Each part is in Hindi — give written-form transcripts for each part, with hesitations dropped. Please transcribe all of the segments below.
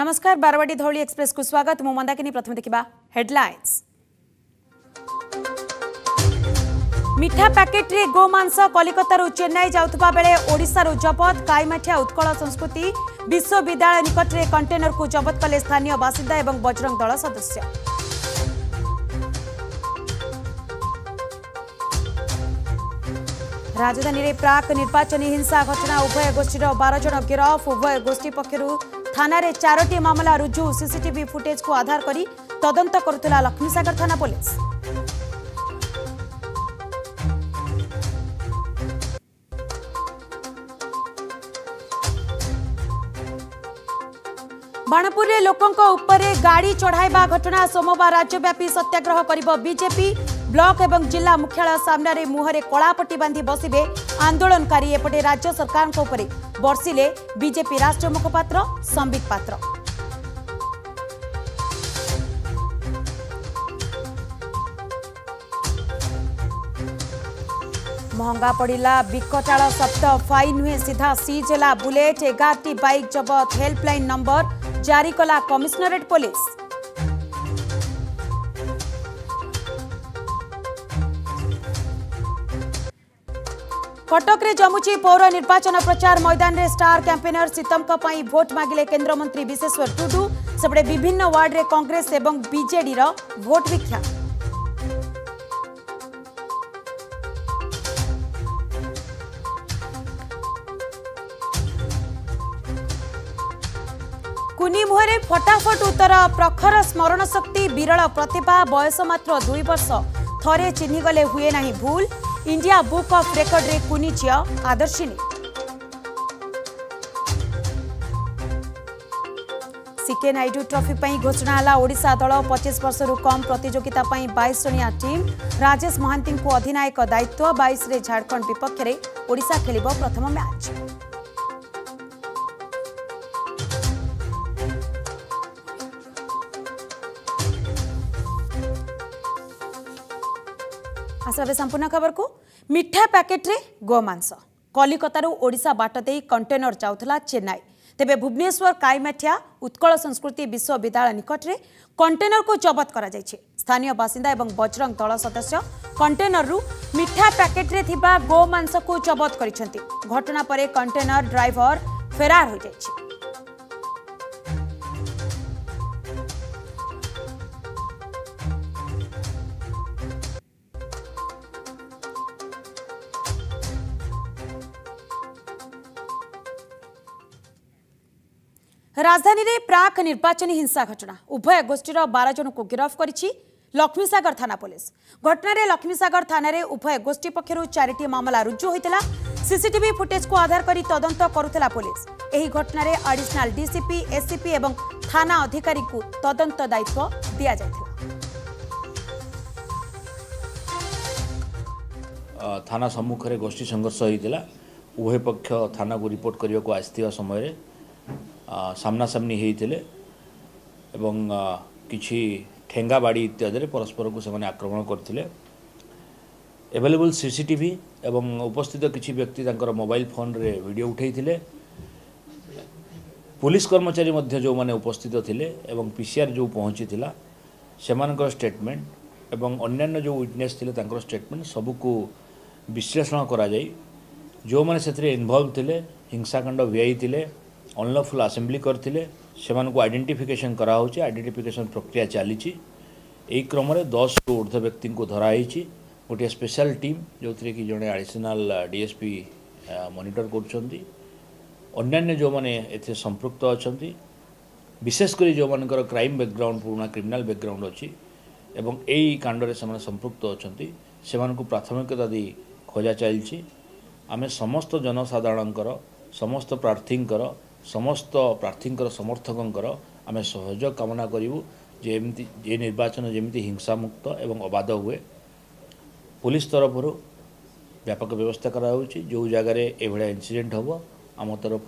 नमस्कार बाराबाटी धौली एक्सप्रेस को स्वागत। मो मंदाकिनी प्रथम देखिबा हेडलाइंस। मिठा पैकेट रे गोमांस कलिकतारू चेन्नई जाउथबा बेले ओडिशारू जबत। काईमाठिया उत्कल संस्कृति विश्वविद्यालय निकट रे कंटेनर को जबत कले स्थानीय बासिंदा एवं बजरंग दल सदस्य। राजधानी रे प्राक निर्वाचन हिंसा घटना उभय गोष्ठी 12 जन गिरफ। उभय गोष्ठी पक्षरू थाना रे 4टी मामला रुजु। सीसीटीवी फुटेज को आधार करी तदंत करुतला लक्ष्मीसागर थाना पुलिस। बाणपुर रे लोकंक उपरे गाड़ी चढ़ाइबा घटना सोमवार राज्यव्यापी सत्याग्रह करिबो बीजेपी। ब्लॉक एवं जिला मुख्यालय सामना रे मुहरे कलापट्टी बांधी बसिबे आंदोलनकारी। एपटे राज्य सरकार को उपरे बर्षिले बीजेपी राष्ट्र मुखपात्र संबित पात्र। महंगा पड़ा विकटाल शब्द फाइन नुहे सीधा सीज है बुलेट। 11टी बाइक जबत। हेल्पलाइन नंबर जारी कला कमिश्नरेट पुलिस। कटक रे जमुची पौर निर्वाचन प्रचार मैदान रे स्टार कैंपेनर सीतम का पाई वोट मांगिले केंद्र मंत्री विश्वेश्वर टुडू। सेपटे विभिन्न वार्ड रे कांग्रेस एवं बीजेडी रो वोट भिक्षा। कुनी मुहरे फटाफट उत्तर। प्रखर स्मरण शक्ति विरल प्रतिभा। बयस मात्र 2 वर्ष थरे चिन्ह गले हुए नहीं भूल। इंडिया बुक ऑफ रेकॉर्ड रे कुनी झिया आदर्शिनी। सीके नायडू ट्रॉफी पई घोषणा हला ओडिशा दल। 25 वर्ष रु कम प्रतियोगिता पई 22 जणिया टीम। राजेश महांती को अधिनायक दायित्व। 22 रे झारखंड विपक्ष रे ओडिशा खेलिबो प्रथम मैच। आसवे संपूर्ण खबर को। मिठा पैकेट रे गोमांस कलिकतारू ओडिशा बाट दे कंटेनर जाउथला चेन्नई। तेबे भुवनेश्वर काईमाठिया उत्कल संस्कृति विश्वविद्यालय निकट रे कंटेनर को जबत करा जायछे। स्थानीय बासिंदा एवं बजरंग दल सदस्य कंटेनर रु मिठा पैकेट रे थिबा गोमांस को जबत करिसेंती। घटना परे कंटेनर ड्राइवर फेरार हो जायछे। राजधानी रे प्राक निर्वाचन हिंसा घटना उभय गोष्ठी 12 जन को गिरफ करिछि लक्ष्मीसागर थाना पुलिस। घटना रे लक्ष्मीसागर थाना रे उभय गोष्ठी पक्षरू 4टी मामला रुजु होइतला। सीसीटीवी फुटेज को आधार करी तदंत करुतला पुलिस। एही घटना रे एडिशनल डीसीपी एससीपी एवं थाना अधिकारी को तदंत दायित्व दिया जायथिला। थाना सम्मुख रे गोष्ठी संघर्ष होइतला। उभय पक्ष थाना को रिपोर्ट करियो को आस्थिवा समय रे सामना सामनी होते एवं किछि ठेंगा बाड़ी इत्यादि परस्पर को से आक्रमण करते। एवेलेबल सीसीटीवी एवं उपस्थित किछि व्यक्ति मोबाइल फोन रे वीडियो उठाई। पुलिस कर्मचारी मध्य जो माने उपस्थित थिले एवं पीसीआर जो पहुंची थिला सेमानकर स्टेटमेंट एवं अन्य जो विटनेस थिले तांकर स्टेटमेंट सब को विश्लेषण करा जाई। जो माने सेतरे इन्वॉल्व थिले हिंसाकांड व्ययी थिले अनलफुल आसेम्बली करते आइडेंटिफिकेशन करा होची। आइडेंटिफिकेशन प्रक्रिया चली क्रम 10 ऊर्ध व्यक्ति को धराई। गोटे स्पेशल टीम जो थी कि जड़े एडिशनल डीएसपी मॉनिटर कर जो माने एथे संपृक्त अच्छा विशेषकर जो मान क्राइम बैकग्राउंड पुराना क्रिमिनाल बैकग्राउंड अच्छी एवं यही कांडर से संपृक्त अच्छा से प्राथमिकता दी खोजा चलती। आम समस्त जनसाधारण समस्त प्रार्थींकर समस्त प्रार्थींकर समर्थकंकर आम सहयोग कामना करूँ। जे निर्वाचन जमी हिंसामुक्त एवं अबाध हुए पुलिस तरफ व्यापक व्यवस्था करा होची। जो जगार एभा इनसीडेट हम आम तरफ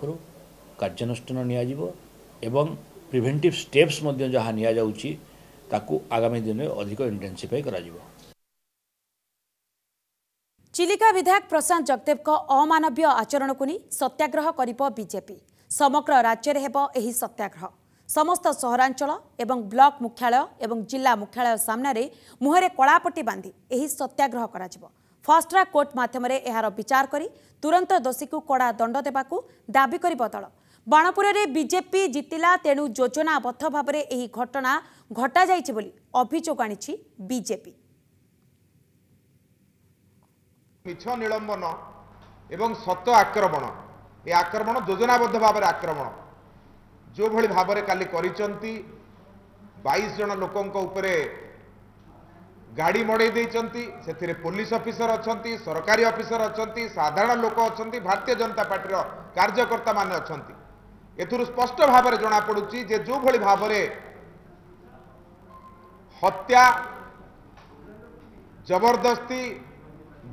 कार्यानुष्ठान एवं प्रिभेन्टिव स्टेप्स जहाँ नि आगामी दिन में अधिक इंटेनसीफाई करा। चिलिका विधायक प्रशांत जगदेव को अमानवीय आचरण को नहीं सत्याग्रह करिबो बीजेपी। समग्र राज्य रे हेबो एही सत्याग्रह। समस्त सहरांचल एवं ब्लॉक मुख्यालय एवं जिला मुख्यालय सामने मुहरे कलापट्टी बांधि एही सत्याग्रह कराजिबो। फास्ट ट्रैक कोर्ट माध्यम एहार विचार करी तुरंत दोषी को कड़ा दंड देबाकू दाबी करिबो दल। बाणपुर में बीजेपी जितिला तेणु योजनाबद्ध भाव में यह घटना घटा जाइछि बोली अभियोग आनिछि बीजेपी। मिछ निलंबन एवं सत्य आक्रमण ए आक्रमण योजनाबद्ध भाव में आक्रमण जो भली भाव में काली करिसंती 22 जन लोकंक उपरे गाड़ी मड़े देइचंती। सेथिरे पुलिस ऑफिसर अछंती, सरकारी ऑफिसर अछंती, साधारण लोक अछंती, भारतीय जनता पार्टी कार्यकर्ता माने अछंती। एथुरु स्पष्ट भाव में जना पड़ुची जे जो भली भाव में हत्या जबरदस्ती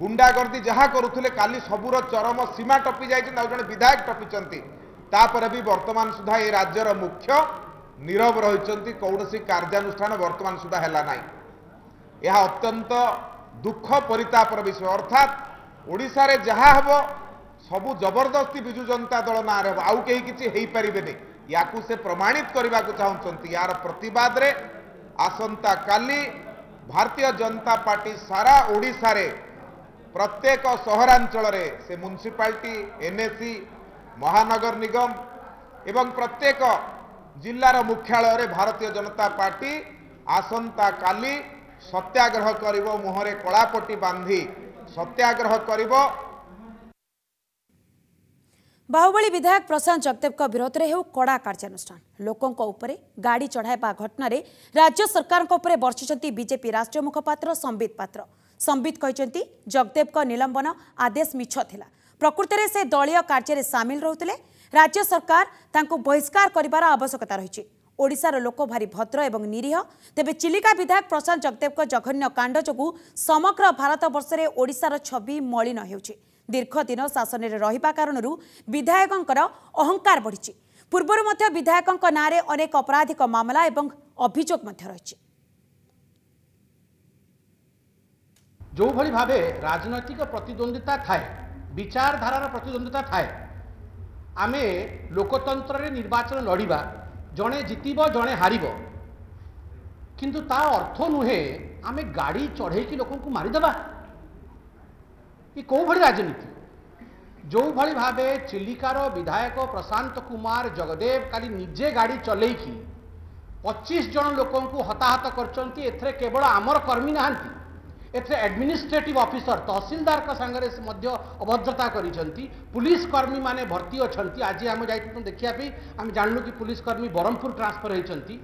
गुंडागर्दी जहाँ करुले काली सबूर चरम सीमा टपी जाए जो विधायक टपी तापर भी वर्तमान सुधा ये राज्यर मुख्य नीरव रही कौनसी कार्यानुष्ठान वर्तमान सुधा है ना। यह अत्यंत दुख परितापर विषय। अर्थात ओडिशा रे जहाँ हम सबू जबरदस्ती विजु जनता दल ना आउ कहीं किसी हो पारे या से प्रमाणित करने को चाहते। यार प्रतिवाद रे आसंता काली भारतीय जनता पार्टी सारा ओडिशा रे प्रत्येक सहरांचल से म्युनिसिपालिटी एनएसी महानगर निगम एवं प्रत्येक जिलार मुख्यालय रे भारतीय जनता पार्टी आसंता काली सत्याग्रह करिवो, मुहरे कलापट्टी बांधी सत्याग्रह करिवो। बाहुबली विधायक प्रशांत जगदेव का विरोध रे हो कड़ा कार्यानुष्ठान। लोकों को उपरे गाड़ी चढ़ाइबा घटना रे राज्य सरकार को उपरे बर्षिचंती बीजेपी राष्ट्रीय मुखपात्र संबित पात्र। संबित कहते जगदेव का निलंबन आदेश मिछ थिला, प्रकृति रे से दलीय कार्य सामिल रहउतले। राज्य सरकार तांको बहिष्कार करिवार आवश्यकता रहिछि। ओडिशार लोक भारी भद्र एवं निरीह, तेबे चिलिका विधायक प्रशांत जगदेव जघन्य कांड जो समग्र भारत वर्षरे ओडिशार छवि मलिन हेउछि। दीर्घ दिन शासन में रहिबा कारण विधायकंकर अहंकार बढ़िछि। पूर्वरु मध्य विधायकंक नारे अनेक अपराधिक मामला एवं अभियोग मध्य रहिछि। जो भली भाबे राजनैतिक प्रतिद्वंदिता थाए, विचारधारार प्रतिद्वंदिता थाए, आमे लोकतंत्र रे निर्वाचन लड़ीबा जड़े जितब जड़े हार किंतु ता अर्थ नुहे आम गाड़ी चढ़े कि लोक मारिदेवा। ये कौ भली राजनीति? जो भली भावे चिलिकार विधायक प्रशांत कुमार जगदेव काली निजे गाड़ी चले कि 25 जन लोक हताहत कर केवल आमर कर्मी ना एडमिनिस्ट्रेटिव ऑफिसर तहसीलदार का संगरे अभद्रता करी। पुलिस कर्मी माने भर्ती अच्छा आज आम जाइए देखा आम जानलु कि पुलिस कर्मी ब्रह्मपुर ट्रांसफर होती।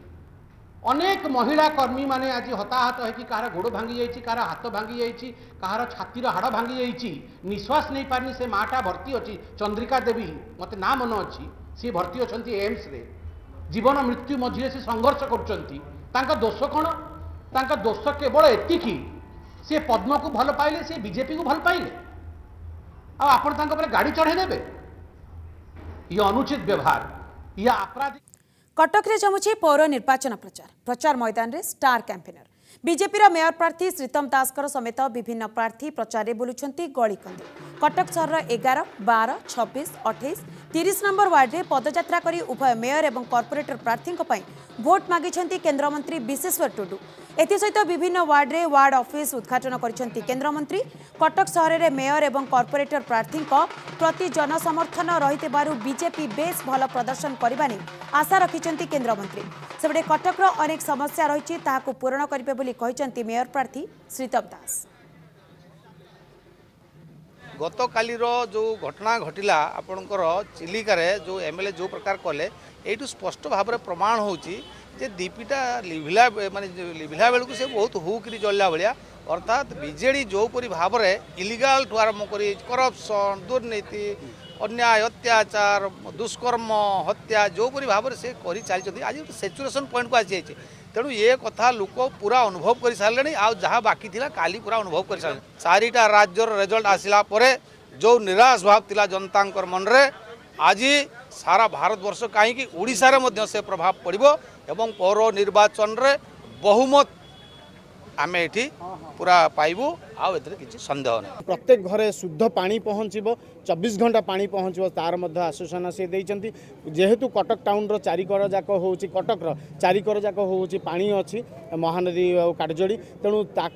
अनेक महिला कर्मी माने आज हताहत होगी, कहार गोड़ भांगी जाइए, कहार हाथ भांगी जाइए, कहार छातीर हाड़ भांगी जाइए, निश्वास नहीं पारनी से माटा भर्ती अच्छी। चंद्रिका देवी मत ना मन अच्छी सी भर्ती अच्छा एम्स रे, जीवन मृत्यु मझे से संघर्ष कर। दोष कौन? तांका दोष केवल एतिकी सी पद्म को भल पाइले, सी बीजेपी को भल पाइले, आपरे गाड़ी चढ़े देबे। ये अनुचित व्यवहार, ये आपराधिक। कटक रे जमुछि पौर निर्वाचन प्रचार। प्रचार मैदान रे स्टार कैंपेनर बीजेपी रा मेयर प्रार्थी श्रीतम दासकर समेत विभिन्न प्रार्थी प्रचार रे बुलुछंती गली कंदे। कटक शहर 11, 12, 26, 28, 30 नंबर वार्ड रे पदयात्रा करी उभय मेयर एवं कॉर्पोरेटर प्रार्थी भोट मागिछंती केंद्र मंत्री विश्वेश्वर टुडू। एसहित विभिन्न वार्ड रे वार्ड ऑफिस उद्घाटन करिसेंती केंद्र मंत्री। कटक शहर रे मेयर एवं कॉर्पोरेटर प्रार्थी प्रति जनसमर्थन रहितेबारु बीजेपी बेस भल प्रदर्शन करबाने आशा रखिसेंती केंद्र मंत्री। सेबडे कटक रो अनेक समस्या रहिछि, ताहाकु पूरण करिबे बोली कहिसेंती मेयर प्रार्थी श्रीतम दास। गत काली रो जो घटना घटिला आपनकर चिलिका रे जो एमएलए जो प्रकार कले एटू स्पष्ट भाव में प्रमाण होउछि जे दीपिटा लिभिला माने लिभिला बेलू से बहुत हुकरी जल्ला भाया। अर्थात बीजेडी जोपरी भाव में इलिगाल ठू आरम्भ कर करप्शन, दुर्नीति, अन्याय, अत्याचार, दुष्कर्म, हत्या जोपरी भाव से कर चलती आज सैचुरेसन पॉइंट को आसी जाए। तेणु ये कथा लोक पूरा अनुभव कर सारे आ बाकी काली पूरा अनुभव कर सारे। चारिटा राज्यर रिजल्ट आसला जो निराश भाव था जनता मन में आज सारा भारत वर्ष कहीं ओडिशा में से प्रभाव पड़ो एवं पौर निर्वाचन रे बहुमत आमे एठी पूरा पाइबू। आउ ए सन्देह ना प्रत्येक घरे शुद्ध पानी पहुँचब 24 घंटा पानी पहुँचब तार मध्य आश्वासन सी देती जेहेतु कटक टाउन चारिकर जाक हो कटक चारिकर जाक हो पानी अच्छी महानदी और काटजोड़ी तेणु ता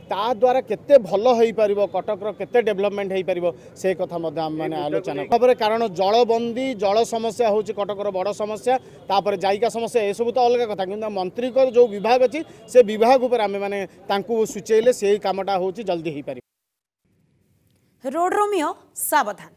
द्वारा केते भल हो पार कटक केते डेवलपमेंट हो पार से कथा मैंने आलोचना भाव कारण जलबंदी जल समस्या हूँ कटकर बड़ समस्या तापर जायिका समस्या ये सब तो अलग कथा कि मंत्री को जो विभाग अच्छी से विभाग पर आम मैंने सूचेले से कामटा हूँ जल्दी हो पार। रोड रोमियो सावधान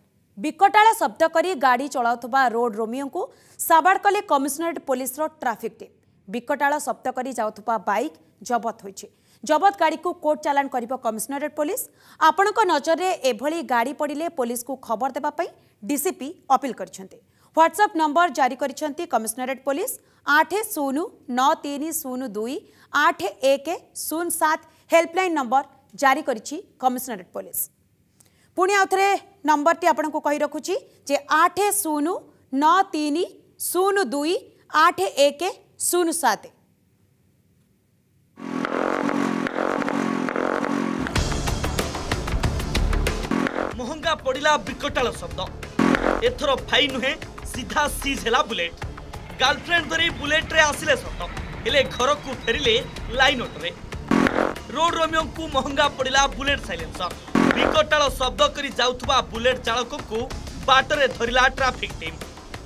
विकटाल शब्द करी गाड़ी चलाउथबा रोड रोमियो को साबाड़ कले कमिशनरेट पुलिस ट्राफिक टीम विकटाल शब्द करी जाउथबा बाइक जबत होइछे जबत गाड़ी को कोर्ट चालान करिबो कमिशनरेट पुलिस। आपण को नजर रे एभली गाड़ी पड़िले पुलिस को खबर देबा पई डीसीपी अपील करछन्ते। व्हाट्सएप नंबर जारी करछन्ती कमिशनरेट पुलिस 8093028107 हेल्पलाइन नंबर जारी करिछि कमिशनरेट पुलिस। पुणी आउथरे नंबर टी आपन को कहि रखुछि जे 8093028107। महंगा पड़िला विकटाल शब्द एथर फाइन नुहे सीधा सीज है बुलेट गर्लफ्रेंड धरी बुलेट रे आसिले शब्द हेले घर को फेरिले लाइन अटरे रोड रोमियो को महंगा पड़िला बुलेट साइलेंसर विकटाल शब्द करी जाउथबा बुलेट चालक को बाटरे धरिला ट्राफिक टीम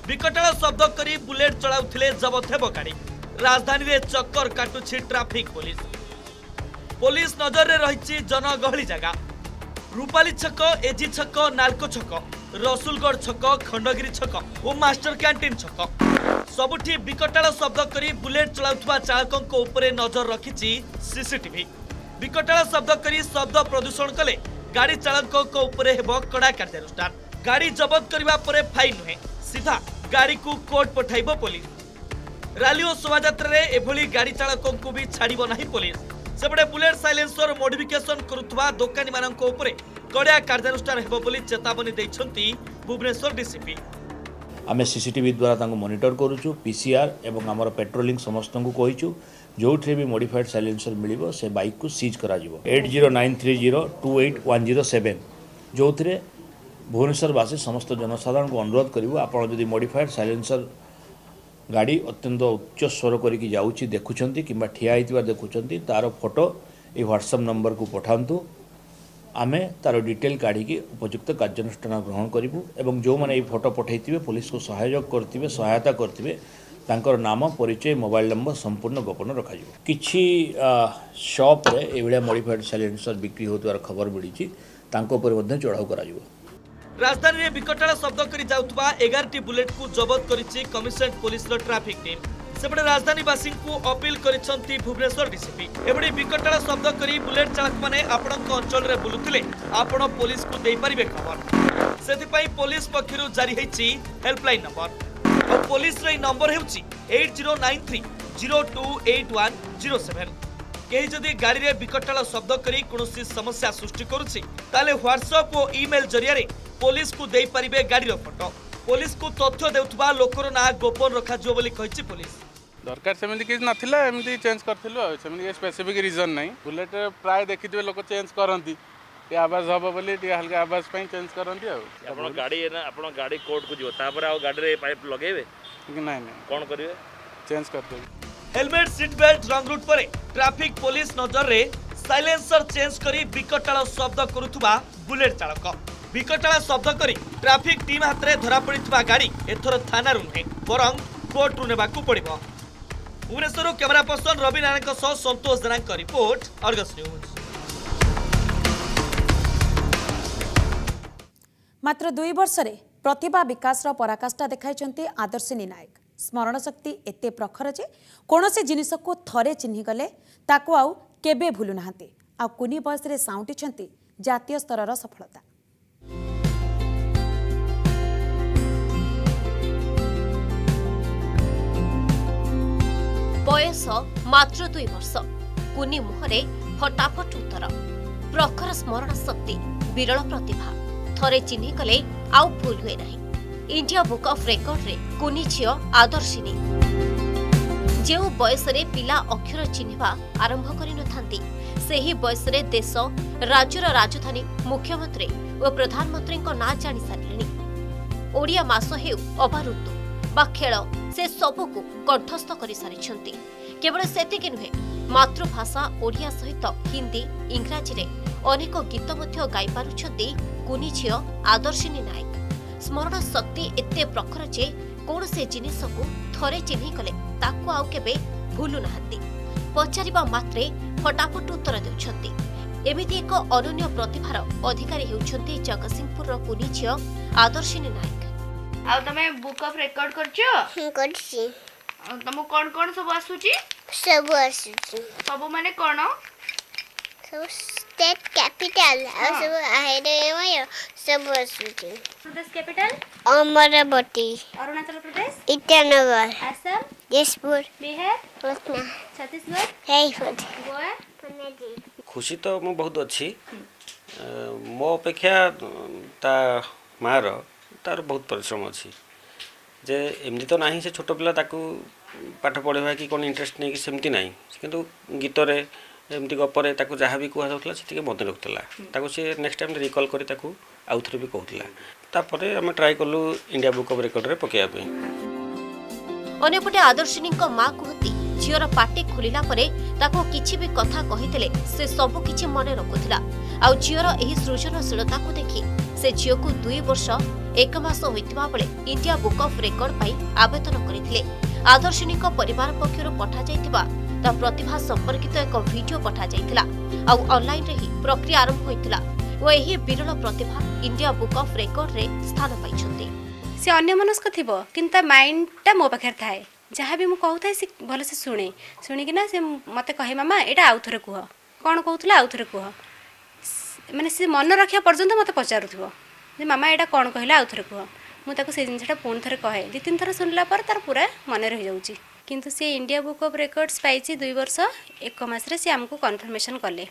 विकटाल शब्द करी बुलेट चलाउथिले जबत हेब गाड़ी राजधानी रे चक्कर काटुछि ट्राफिक पुलिस। पुलिस नजर रे रहिछि जनगहली जगह रूपाली छक एजी छक नालको छक रसुलगढ़ छक खंडगिरी छक और मास्टर कैंटीन छक सबुठी विकटाल शब्द करी बुलेट चलाउथबा चालक को ऊपर नजर रखिछि सीसीटीवी। विकटाल शब्द करी शब्द प्रदूषण कले गाड़ी चालक को ऊपर कड़ा कार्यानुष्ठान गाड़ी जबत करबा परे फाइन नुहे सीधा गाड़ी को कोर्ट पठाइबो पुलिस। रैली और शोभायात्रा एभली गाड़ी चालक को भी छाड़िबो नाही पुलिस। सेपटे बुलेट साइलेंसर मॉडिफिकेशन करुवा दोकानी मान कड़ा कार्यानुष्ठान हेबो बोली चेतावनी दैछंती भुवनेश्वर डीसीपी। आम सीसीटीवी द्वारा तांको मॉनिटर करूछु पीसीआर एवं आमर पेट्रोलिंग समस्त को कहिछु जोठे भी मॉडिफाइड साइलेंसर मिलिबो से बाइक को सीज करा जिवो 8093028107 जोथरे भुवनेश्वर वासी समस्त जनसाधारण को अनुरोध करिवो आपण जदि मॉडिफाइड साइलेंसर गाड़ी अत्यंत उच्च स्वर करिकि जाउछि देखुछन्ती किबा ठिया आइतिबा देखुछन्ती तारो फोटो ए WhatsApp नंबर को पठांतु आमे तारो डिटेल काढ़ी की उपयुक्त कार्यानुष्ठान ग्रहण करिवु एवं जो माने ए फोटो पठाइतिबे पुलिस को सहयोग करतिबे सहायता करतिबे तांकर नाम परिचय मोबाइल नंबर संपूर्ण गोपन रखा जाए। किछि शॉप रे एवढे मॉडिफाइड साइलेंसर बिक्री होतवार खबर मिली तांको पर मध्य चढ़ाऊ करा जाए। राजधानी रे विकटाल शब्द करी जाउतबा 11टी बुलेट को जब्त करिछि कमिशनरेट पुलिस रो ट्रैफिक टीम। सेपटे राजधानी वासी को अपील करिछन्ती भुवनेश्वर डीसीपी। एबडी विकटाल शब्द करी बुलेट चालक माने आपनक अंचल रे बुलुथिले आपण पुलिस को देई परिबे खबर सेति पई पुलिस पखिरु जारी हेछि हेल्पलाइन नंबर और पुलिस नंबर हेउछि 8093028107। कहीं जदि गाड़ी में विकटाल शब्द करी कोनोसी समस्या सृष्टि करुछि ताले व्हाट्सएप और ईमेल जरिया रे पुलिस को दे परिबे गाड़ी फोटो पुलिस को तथ्य देउथबा लोकर ना गोपन रखा जो बोली कहिछि पुलिस। दरकार सेमि किछ नथिला एमि चेंज करथिलु सेमि स्पेसिफिक रीजन नै बुलेट प्राय देखिथिबे लोक चेंज करंती ये आवाज हम बोली हल्का आवाज चेंज करती है गाड़ी है ना आप गाड़ी कोर्ट को जीव तापर आ गाड़ी पाइप लगे ना कौन करेंगे चेंज करते हेलमेट सीट बेल्ट रंग रूट पर ट्रैफिक पुलिस नजर रे साइलेंसर चेंज करी विकटाल शब्द करुवा बुलेट चालक विकटाल शब्द करी ट्रैफिक टीम हाथ में धरा पड़ा गाड़ी एथर थाना नुहे बरंग कोर्ट रु नेबाकू पड़िबो। Bhubaneswar camera person Ravi Narayan Santosh Jena report Argus news. मात्र 2 वर्ष रे प्रतिभा विकास रो पराकाष्ठा देखाइछन्ते आदर्शिनी नायक। स्मरण शक्ति एते प्रखर जे कोनोसी जिनिस को थरे चिन्हि गले ताको आउ केबे भुलु नाहते आ कुनी बस रे साउटिछन्ते जातीय स्तर रो सफलता। बयस मात्र 2 वर्ष कुनी मुहरे फटाफट उत्तर प्रखर स्मरण शक्ति विरल प्रतिभा थरे चिन्ह कले आउ भूल हुए नहीं। इंडिया बुक ऑफ रेकॉर्ड रे कुनी झियो आदर्शिनी जो बयसरे पिला अक्षर चिन्हवा आरंभ करिनथांती सेही बयसरे देश राज्यर राजधानी मुख्यमंत्री और प्रधानमंत्री ना जाणी सारे ओडिया मास हेउ अबा ऋतु बा खेल से सबको कंठस्थ कर सारी। केवल सेति नुहे मातृभाषा ओडिया सहित हिंदी इंग्राजी अनेक गीत गाई पार्टी कुनी झियो आदर्शिनी नायक। स्मरण शक्ति एते प्रखर जे कौन से जिनिस को थरे चिन्ह कले ताकू आउ केबे भूलु नहंती। पचारिबा मात्रे फटाफट उत्तर देउछंती। एमिति एक अनन्य प्रतिभार अधिकारी हेउछंती जगतसिंहपुर कुनी झियो आदर्शिनी नायक। आ तमे बुक ऑफ रिकॉर्ड करछो? हम करछी। तमो कोन कोन सब आसुची? सब आसुची। सब माने कोन? सब स्टेट कैपिटल और सब आइरे होयो सब आसुची। प्रदेश कैपिटल अमरावती। अरुणाचल प्रदेश ईटानगर। असम जयपुर। बिहार पटना। छत्तीसगढ़ रायपुर। गोवा पणजी। खुशी तो मु बहुत अच्छी। मो अपेक्षा ता मारो तार बहुत परिश्रम अच्छी जे एमती तो ना से छोट पिला पाठ पढ़ा कि कौन इंटरेस्ट नहीं सेमती ना कि गीत एमती गपे जहाँ भी कहला से मन रखुला सी नेक्स्ट टाइम रिकल कर आउ थे भी कहला आम ट्राए कलु इंडिया बुक ऑफ रिकॉर्ड रे पकड़ापी। अनेपटे आदर्शिनी माँ कहती झीर पार्टी खोलला कि कथा कही से सबकि मन रखुला आउ झीर यही सृजनशीलता को देखी से झील को 2 वर्ष 1 मास होता बेले इंडिया बुक ऑफ रिकॉर्ड पाई आवेदन करते। आदर्शिनी परिवार पक्षर पठा प्रतिभा संपर्कित एक वीडियो पठा ऑनलाइन ही प्रक्रिया आरंभ होता और यही विरल प्रतिभा इंडिया बुक ऑफ रिकॉर्ड रे स्थान पाई। से अन्यमनस्क थी कि माइंडटा मो पाखे थाए जहाँ भी मुझे कहूँ सी भल से शुणे शुणिकिना से मत कहे मामा यहाँ आउ थे कह कौन कहूला आउ थे कह मैंने सी मन रखा पर्यटन मत पचारू मामा यहाँ कौन कहला आउ थे कह मुझे से जिनसा पुणी थे कहे 2-3 थर शुणला तार पूरा मन रही जाऊँगी। किंतु से इंडिया बुक ऑफ रिकॉर्ड्स पाई 2 वर्ष 1 मास रे से आमको कन्फर्मेशन कले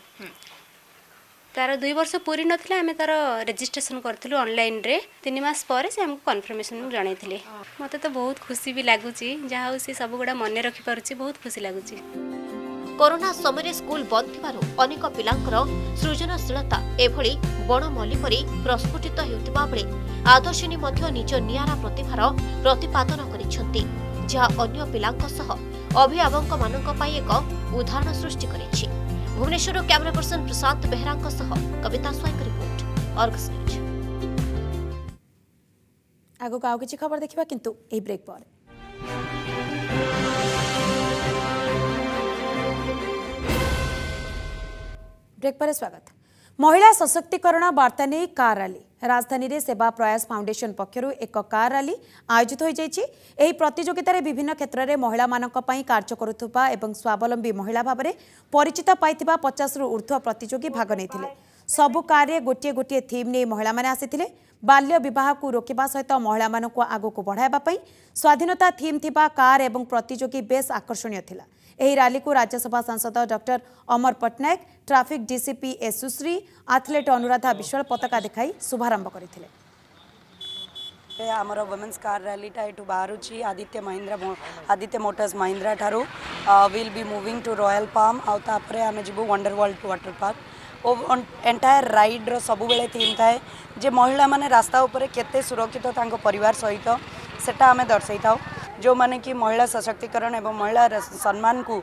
तार 2 वर्ष पूरी नाला आम तार रेजिस्ट्रेशन करूँ ऑनलाइन रे 3 मास पर से आमको कन्फर्मेशन जनईले। मत तो बहुत खुशी भी लगुच जहाँ सी सब गुड़ा मन रखिपारे बहुत खुशी लगुच। कोरोना समय स्कूल बंद थिबारु अनेक पिलांकर सृजनशीलता एभली बणमल्ली परि प्रस्फुटित हेउथिबा बेले आदर्शिनी मध्य निज निआरा प्रतिभार प्रतिपादन करिसेंती जहा अन्य पिलांक सह अभिभावक मानक पाई एक उदाहरण सृष्टि करिछि। भुवनेश्वर कैमरा पर्सन प्रशांत बेहरांक सह कविता स्वाईक रिपोर्ट अर्गस न्यूज। आगो गाव किछि खबर देखिबा किंतु ए ब्रेक पर ब्रेक पर स्वागत। महिला सशक्तिकरण वार्ता नहीं कार रैली राजधानी रे सेवा प्रयास फाउंडेशन पक्षरु एक कार रैली आयोजित हो जाइछि। एही प्रतियोगिता रे विभिन्न क्षेत्र रे महिला मानक पई कार्य करुथुपा एवं स्वावलंबी महिला भाबरे परिचित पाइथिबा 50 रु ऊर्ध्व प्रतियोगी भाग नेथिले। सबु कार्य गोटे गोटे थीम ने महिला माने आसीथिले। बाल्य विवाह को रोकिबा सहित महिला मानक आगो को बढ़ाइबा पई स्वाधीनता थीम थिबा कार एवं प्रतियोगी बेस आकर्षणीय थिला। एही रैली को राज्यसभा सांसद doctor Amar Patnaik traffic DCP S सुश्री आथलेट अनुराधा विश्वाल पताका देखाई शुभारंभ करथिले। आमर वुमेन्स कार रैलीटा ये बाहरुची आदित्य मोटर्स महिंद्रा ठारू will be moving to royal palm आउ तापरे आमे जिबु वंडर वर्ल्ड वाटर पार्क और एंटायर राइड रो सबु बेले थीम थाए जे महिला माने रास्ता उपरे केते सुरक्षित तांको परिवार सहित सेटा आमे दर्शाई थाउ जो माने कि महिला सशक्तिकरण एवं महिला सम्मान को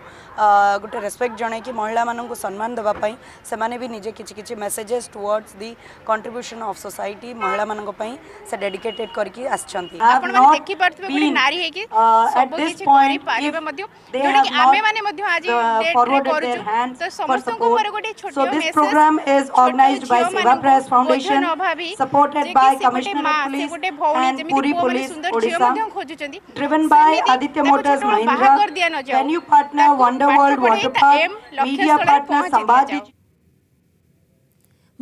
गोटे रेस्पेक्ट जणे कि महिला मानन को सम्मान देबा पई से माने भी निजे किछि किछि messages towards the contribution of society महिला मानन को पई से डेडिकेटेड करके आछंती। आपण माने देखि पड़तबे गोटे नारी हे कि सब किछि करि पारिबे मध्य जोंकि आमे माने मध्य आज फॉरवर्ड करू तो समस्त को पर गोटे छोटो message. This program is organised by Seva Prayas foundation supported by commissioner of police गोटे भौणी जेमिति बहुत सुंदर जियो मध्य खोजुचंदी by Aditya Motors Mahindra venue partner Wonderworld water park media partner Sambadi।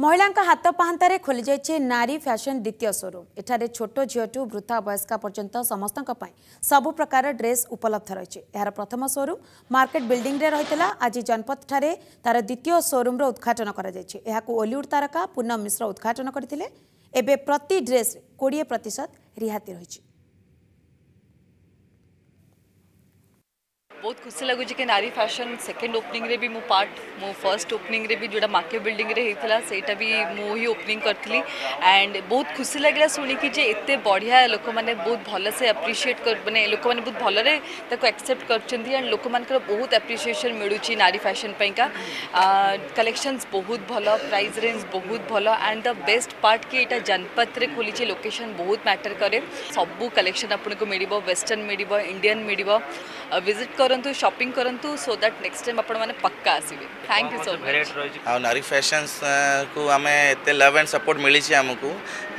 महिला हाथ पाहांतारे खोली जाइए नारी फैशन द्वितीय शोरूम। एठारे छोट झीठू वृद्धा वयस्का पर्यंत समस्त सबु प्रकार ड्रेस उपलब्ध रही है। यार प्रथम शोरूम मार्केट बिल्डिंग रे रही आज जनपद ठारे तार द्वितीय शोरूम उद्घाटन हॉलीवुड तारका पूनम मिश्र उद्घाटन करथिले। एबे प्रति ड्रेस 20% रिहाती रही। बहुत खुशी लगुच कि नारी फैशन सेकेंड ओपनिंग रे भी मो पार्ट मो फर्स्ट ओपनिंग रे भी जोड़ा माके बिल्डिंग रे होता सेटा भी मो ही ओपनिंग करी एंड बहुत खुशी लगे शुणिकी जे एत बढ़िया लोक मैंने बहुत भल से आप्रिसीएट कर मैंने लोक मैंने बहुत भलरे ताको एक्सेप्ट कर एंड लोक मान बहुत आप्रिसीएसन मिलूँ नारी फैशन पैका कलेक्शंस बहुत भल प्राइस रेंज बहुत भल एंड द बेस्ट पार्ट कि यहाँ जनपद खोली लोकेशन बहुत मैटर करे सबू कलेक्शन आपको मिल वेस्टर्न मिल इंडियन मिल विजिट करंतु शॉपिंग करंतु सो दैट नेक्स्ट टाइम आपण माने पक्का आसीबे। Thank you so much. आ नारी फैशन्स को आमे एते लव एंड सपोर्ट मिली छी हमकु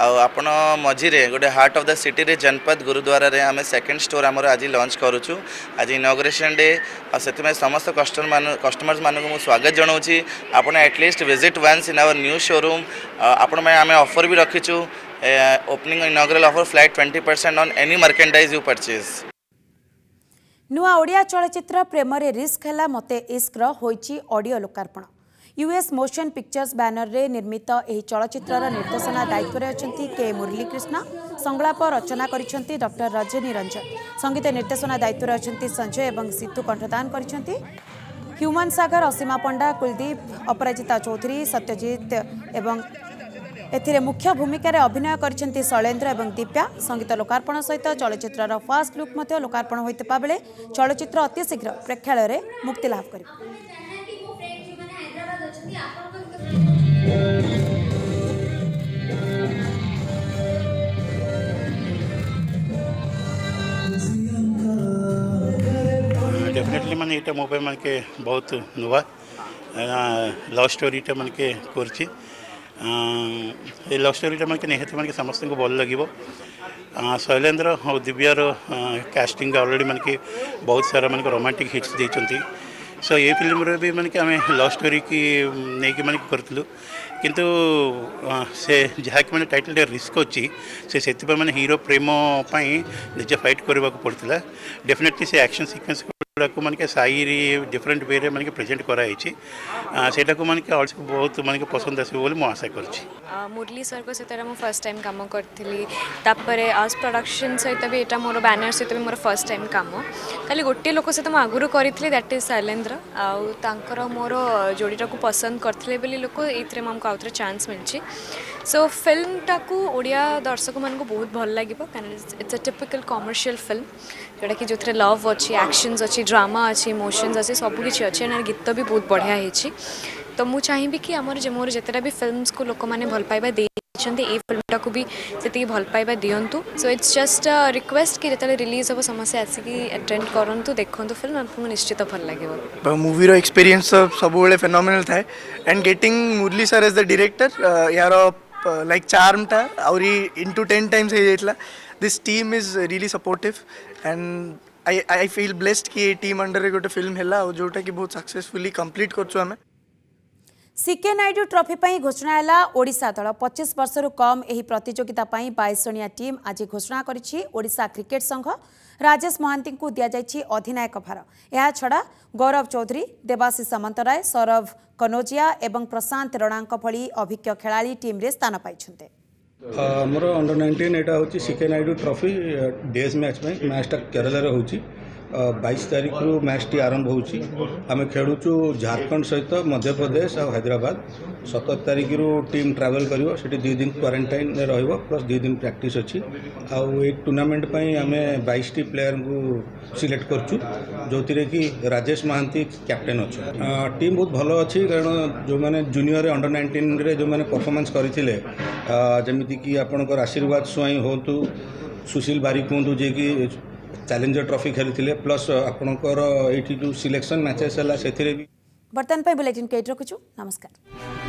आ आपण मझी रे गोटे हार्ट ऑफ द सिटी रे जनपद गुरुद्वारा रे आमे सेकंड स्टोर हमर आज लॉन्च करूछु आज इनॉग्रेशन डे आ सेते में समस्त कस्टमर्स मानकु मु स्वागत जणाउछि आपण at least visit once in our new showroom आपण में आमे ऑफर भी रखिछु opening inaugural offer flat 20% on any merchandise you purchase. नुआ ओडिया चलचित्र प्रेम रिस्क है मते इश्कर होईची ऑडियो लोकार्पण यूएस मोशन पिक्चर्स बैनर रे निर्मित यह चलचित्रर निर्देशना दायित्व रे अछंती के मुरलीकृष्ण संगलाप रचना करिसेंती डॉक्टर रजनी रंजन संगीत निर्देशना दायित्व रे अछंती संजय एवं सीतू कंठदान करिसेंती ह्यूमन सागर असीमा पंडा कुलदीप अपराजिता चौधरी सत्यजीत एवं एथिरे मुख्य भूमिकार अभिनय करिसेंती शैलेन्द्र एवं दिव्या संगीत लोकार्पण सहित चलचित्रर फास्ट लुक मध्य लोकार्पण होता बेले चलचित्र अति शीघ्र प्रेक्षालय रे मुक्ति लाभ करिब। डेफिनेटली माने इटा मोबाइल मान के बहुत नुवा लव स्टोरी इटा मान के करछि ये लव स्टोरी मानते निहत मानक समस्त को भल लगे शैलेन्द्र और दिव्यार कास्टिंग अलरेडी मान के बहुत सारा मान रोमांटिक हिट्स देती सो ये फिल्म रे भी मान के आम लव स्टोरी की नहीं मान करूँ किंतु से जहाँकि मैंने टाइटल रिस्क अच्छी से माने हीरो प्रेम निजे फाइट करने को पड़ता डेफिनेटली से एक्शन सिक्वेन्स को मानक साईरी डिफरेंट वे मानक प्रेजेंट कराई से मानक बहुत मानक पसंद आसो मो आशा कर मुरली सर को सहित मो फर्स्ट टाइम काम करी आज प्रोडक्शन सहित भी यहाँ मोर बैनर सहित भी मोर फर्स्ट टाइम काम खाली गोटे लोक सहित मुझे आगुरी करी दैट इज शैलेन्द्र आउ मोर जोड़ीटा को पसंद करते लोक ये मुझे आउथ चान्स मिली सो फिल्म टाकू ओडिया दर्शक मान को बहुत भल लगे कहना it's a typical commercial film जोटा कि जो लव अच्छी एक्शन अच्छी ड्रामा अच्छी इमोशंस अच्छी सबकि अच्छे एंड गीत भी बहुत बढ़िया होती तो मुझे चाहिए कि आम मोर जितेटा भी फिल्म्स को लोक मैंने भल पाइबा देखते ये फिल्मटा को भी से भल पाइबा दिंतु सो इट्स जस्ट रिक्वेस्ट कि जितने रिलीज हम समस्ते आसिकी अटेंड करूँ देखूँ फिल्म आपको निश्चित भल लगे। मूवी रो एक्सपीरियंस सब फेनोमेनल था and getting Murali sir as the director यार लाइक चार्म था और इनटू 10 टाइम्स है this team is really supportive and I feel blessed कि टीम अंडर गोटे फिल्म है जोटा कि बहुत सक्सेसफुली कंप्लीट कर सीके नायडू ट्रॉफी पर घोषणा है ओडिशा दल 25 वर्ष कम यह प्रतियोगिता 22 जणिया टीम आज घोषणा करी ओडिशा क्रिकेट संघ राजेश महांती को दि जाइछि अधिनायक भार यह छड़ा गौरव चौधरी देवाशीष सामंतराय सौरभ कनोजिया एवं प्रशांत रणांक भली अभिज्ञ खेलाड़ी टीम रे स्थान पाइछन्ते। हमरो अंडर 19 एटा होछि CK Naidu trophy days match में मैचटा केरल रे होछि 22 तारीख रु मैचटी आरंभ होछि आमे खेलुछु झारखंड सहित मध्य प्रदेश और हैदराबाद 17 तारीख रु टीम ट्रैवल करिवो सेठी 2 दिन क्वारंटाइन रे रहइबो प्लस 2 दिन प्रैक्टिस अछि आ ए टूर्नामेंट पई आमे 22 टी प्लेयर को सिलेक्ट करछु जोतिरे कि राजेश महांती कैप्टन अछि टीम बहुत भलो अछि कारण जो माने जूनियर अंडर 19 रे जो माने परफॉर्मेंस करथिले जेमिति कि आपनकर आशीर्वाद स्वयं होतु सुशील बारिक होतु जे कि चैलेंजर ट्रॉफी खेलते प्लस आपणकर ये जो सिलेक्शन मैचेस है से बुलेटिन के रखुचु नमस्कार।